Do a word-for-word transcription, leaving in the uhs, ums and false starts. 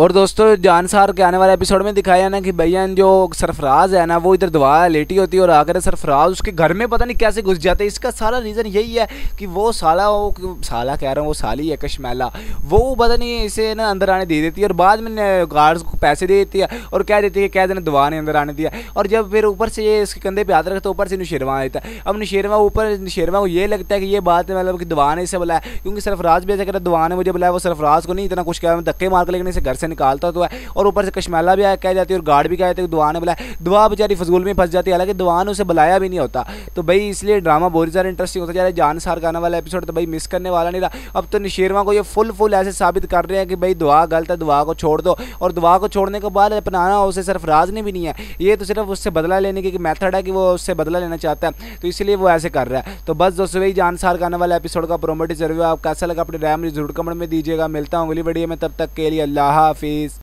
और दोस्तों जान सार के आने वाले एपिसोड में दिखाया ना कि भैया जो सरफराज है ना वो इधर दुआ लेटी होती है और आकर सरफराज उसके घर में पता नहीं कैसे घुस जाते हैं। इसका सारा रीज़न यही है कि वो साला वो साला कह रहा हूँ वो साली है कश्मेला, वो पता नहीं इसे ना अंदर आने दे देती है और बाद में गार्ड्स को पैसे दे देती है और कह देती है कह देना दुआ ने अंदर आने दिया। और जब फिर ऊपर से ये इसके कंधे पर हाथ रखता है ऊपर से नौशेरवा आ जाता है। अब नौशेरवा ऊपर नौशेरवा को ये लगता है कि ये बात मतलब कि दुआ ने इसे बुलाया, क्योंकि सरफराज भी ऐसा कह रहा दुआ ने मुझे बुलाया, वो सरफराज को नहीं इतना कुछ कह धक्के मार कर लेकिन इसे घर से निकालता तो है। और ऊपर से कश्मेला भी कह जाती है और गार्ड भी कह जाते हैं दुआ ने बुलाया। दुआ बेचारी फजूल में फंस जाती है, हालांकि दुआ ने उसे बुलाया भी नहीं होता। तो भाई इसलिए ड्रामा बहुत ज़्यादा इंटरेस्टिंग होता जा रहा है। जान सार का आने वाला एपिसोड तो भाई मिस करने वाला नहीं रहा। अब तो नौशेरवा को ये फुल फुल ऐसे साबित कर रहे हैं कि भाई दुआ गलत है, दुआ को छोड़ दो। और दुआ को छोड़ने के बाद अपनाना उसे सरफराज ने भी नहीं है, ये तो सिर्फ उससे बदला लेने की मैथड है कि वो उससे बदला लेना चाहता है, तो इसलिए वो ऐसे कर रहा है। तो बस दोस्तों वही जान सार का आने वाला एपिसोड का प्रोमोटिव रिव्यू आप कैसा लगा अपने राय मुझे जरूर कमेंट में दीजिएगा। मिलता हूँ अगली वीडियो में, तब तक के लिए अल्लाह हाफिज़।